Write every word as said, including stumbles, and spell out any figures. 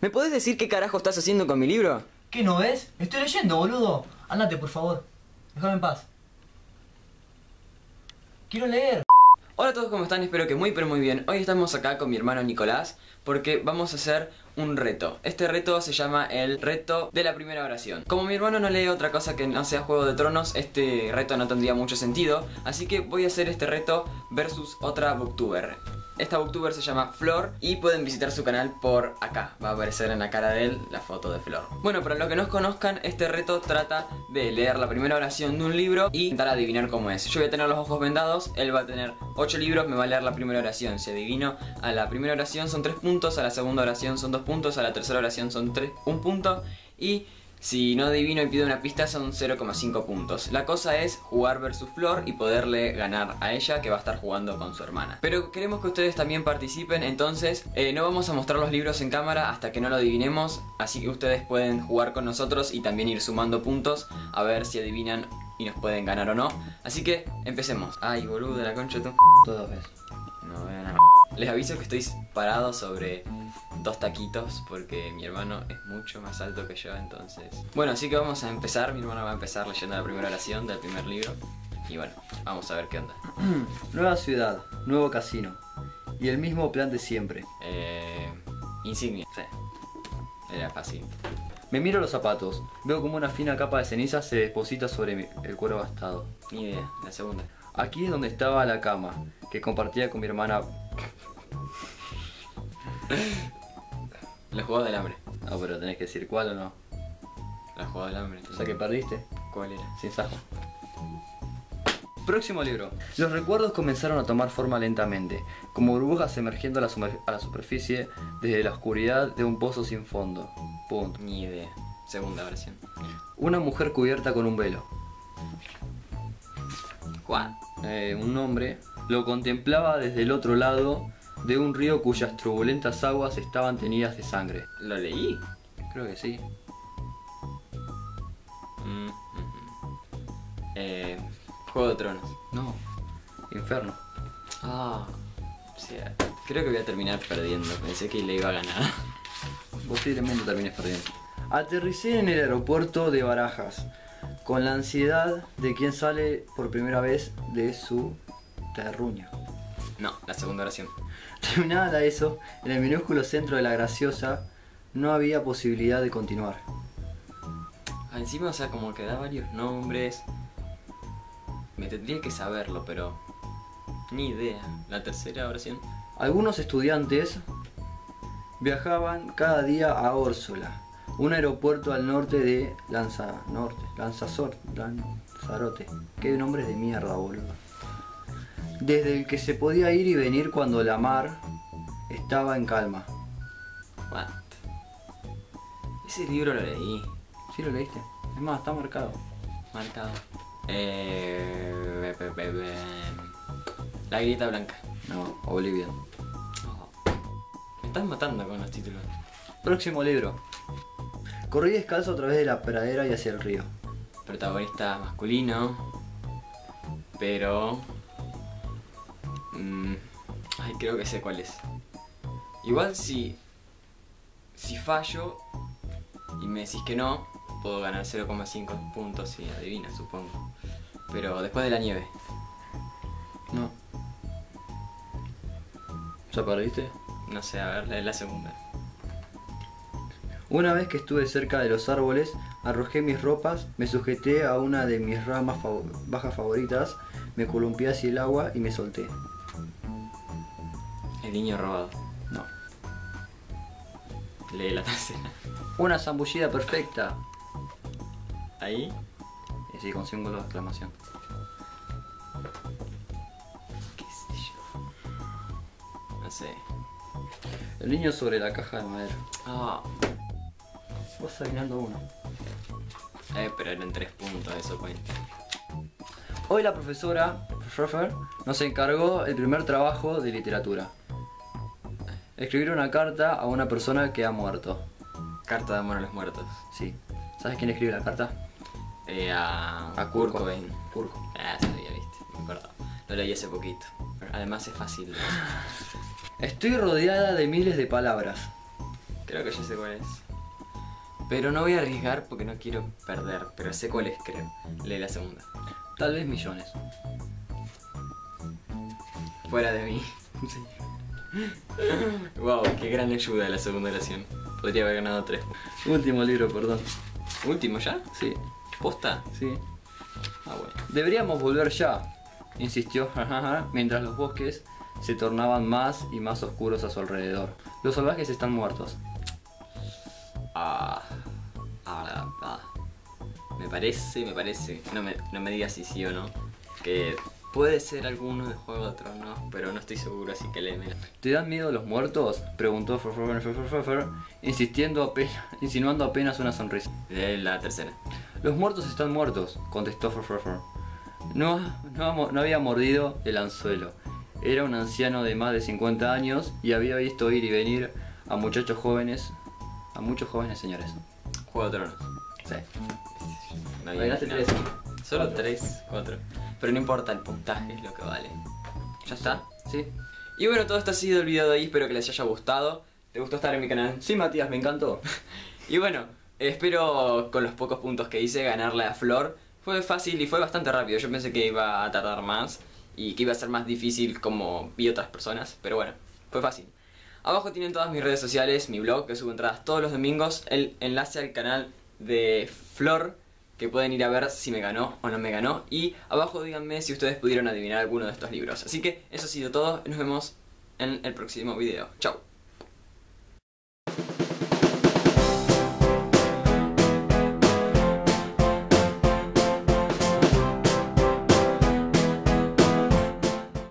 ¿Me podés decir qué carajo estás haciendo con mi libro? ¿Qué no ves? Estoy leyendo, boludo. Ándate, por favor. Déjame en paz. Quiero leer. Hola a todos, ¿cómo están? Espero que muy pero muy bien. Hoy estamos acá con mi hermano Nicolás porque vamos a hacer un reto. Este reto se llama el reto de la primera oración. Como mi hermano no lee otra cosa que no sea Juego de Tronos, este reto no tendría mucho sentido. Así que voy a hacer este reto versus otra booktuber. Esta booktuber se llama Flor y pueden visitar su canal por acá. Va a aparecer en la cara de él la foto de Flor. Bueno, para los que no conozcan, este reto trata de leer la primera oración de un libro y intentar adivinar cómo es. Yo voy a tener los ojos vendados, él va a tener ocho libros, me va a leer la primera oración. Si adivino a la primera oración son tres puntos, a la segunda oración son dos puntos, a la tercera oración son tres, un punto y... si no adivino y pido una pista son cero coma cinco puntos. La cosa es jugar versus Flor y poderle ganar a ella, que va a estar jugando con su hermana. Pero queremos que ustedes también participen, entonces eh, no vamos a mostrar los libros en cámara hasta que no lo adivinemos. Así que ustedes pueden jugar con nosotros y también ir sumando puntos a ver si adivinan y nos pueden ganar o no. Así que empecemos. Ay, boludo, la concha de tu... Todos ves. No vean nada. Les aviso que estoy parado sobre... dos taquitos porque mi hermano es mucho más alto que yo, entonces... Bueno, así que vamos a empezar. Mi hermano va a empezar leyendo la primera oración del primer libro. Y bueno, vamos a ver qué onda. Nueva ciudad, nuevo casino. Y el mismo plan de siempre. Eh... Insignia. Sí. Era fácil. Me miro los zapatos. Veo como una fina capa de ceniza se deposita sobre el cuero gastado. Ni idea. La segunda. Aquí es donde estaba la cama que compartía con mi hermana... Los Juegos del Hambre. Ah, pero tenés que decir cuál o no. Los Juegos del Hambre. O sea que perdiste. ¿Cuál era? Sin saco. Próximo libro. Los recuerdos comenzaron a tomar forma lentamente, como burbujas emergiendo a la, a la superficie desde la oscuridad de un pozo sin fondo. Punto. Ni idea. Segunda versión. Una mujer cubierta con un velo. Juan. Eh, un hombre lo contemplaba desde el otro lado de un río cuyas turbulentas aguas estaban teñidas de sangre. ¿Lo leí? Creo que sí. Mm, mm, mm. Eh, Juego de Tronos. No. Inferno. Ah. O sea, creo que voy a terminar perdiendo. Pensé que le iba a ganar. Posiblemente termines perdiendo. Aterricé en el aeropuerto de Barajas, con la ansiedad de quien sale por primera vez de su terruño. No, la segunda oración. Terminada eso, en el minúsculo centro de La Graciosa no había posibilidad de continuar. Ah, encima, o sea, como que da varios nombres. Me tendría que saberlo, pero... ni idea. La tercera oración. Algunos estudiantes viajaban cada día a Órzola, un aeropuerto al norte de Lanzarote. Lanzarote. Qué nombres de mierda, boludo. Desde el que se podía ir y venir cuando la mar estaba en calma. What? Ese libro lo leí. Sí, lo leíste. Es más, está marcado. Marcado. Eh... Be, be, be, be. La grieta blanca. No, Olivia. Oh. Me estás matando con los títulos. Próximo libro. Corrí descalzo a través de la pradera y hacia el río. Protagonista masculino. Pero... ay, creo que sé cuál es. Igual si... si fallo y me decís que no, puedo ganar cero coma cinco puntos si adivinas, supongo. Pero después de la nieve. No. ¿Ya perdiste? No sé, a ver, es la segunda. Una vez que estuve cerca de los árboles, arrojé mis ropas, me sujeté a una de mis ramas fav- bajas favoritas, me columpié hacia el agua y me solté. El niño robado. No. Lee la tercera. Una zambullida perfecta. Ahí. Y sí, con símbolo de exclamación. ¿Qué sé yo? No sé. El niño sobre la caja de madera. Ah. Vas adivinando uno. Eh, pero eran tres puntos, eso cuenta. Hoy la profesora Forfraver nos encargó el primer trabajo de literatura. Escribir una carta a una persona que ha muerto. Carta de amor a los muertos. Sí. ¿Sabes quién escribe la carta? Eh, a... a Kurt Cobain. Kurt. Ah, sabía, viste. Me acuerdo. Lo leí hace poquito. Además es fácil. Estoy rodeada de miles de palabras. Creo que ya sé cuál es. Pero no voy a arriesgar porque no quiero perder, pero sé cuál es, creo. Lee la segunda. Tal vez millones. Fuera de mí. Wow, qué gran ayuda la segunda oración. Podría haber ganado tres. Último libro, perdón. ¿Último ya? Sí. ¿Posta? Sí. Ah, bueno. Deberíamos volver ya, insistió, mientras los bosques se tornaban más y más oscuros a su alrededor. Los salvajes están muertos. Ah, ah, ah. Me parece, me parece. No me, no me digas si sí o no. Que puede ser alguno de Juego de Tronos, pero no estoy seguro, así que léeme. ¿Te dan miedo los muertos? Preguntó Forfraver, insistiendo apenas, insinuando apenas una sonrisa. Lee la tercera. Los muertos están muertos, contestó Forfraver. No, no, no había mordido el anzuelo. Era un anciano de más de cincuenta años y había visto ir y venir a muchachos jóvenes, a muchos jóvenes señores. Juego de Tronos. Sí. No había ganaste tres. Solo tres, cuatro. Pero no importa, el puntaje es lo que vale. ¿Ya está? Sí. Y bueno, todo esto ha sido el video de hoy, espero que les haya gustado. ¿Te gustó estar en mi canal? Sí, Matías, me encantó. Y bueno, espero con los pocos puntos que hice ganarle a Flor. Fue fácil y fue bastante rápido, yo pensé que iba a tardar más y que iba a ser más difícil como vi otras personas, pero bueno, fue fácil. Abajo tienen todas mis redes sociales, mi blog, que subo entradas todos los domingos, el enlace al canal de Flor, que pueden ir a ver si me ganó o no me ganó, y abajo díganme si ustedes pudieron adivinar alguno de estos libros. Así que eso ha sido todo, nos vemos en el próximo video. Chau.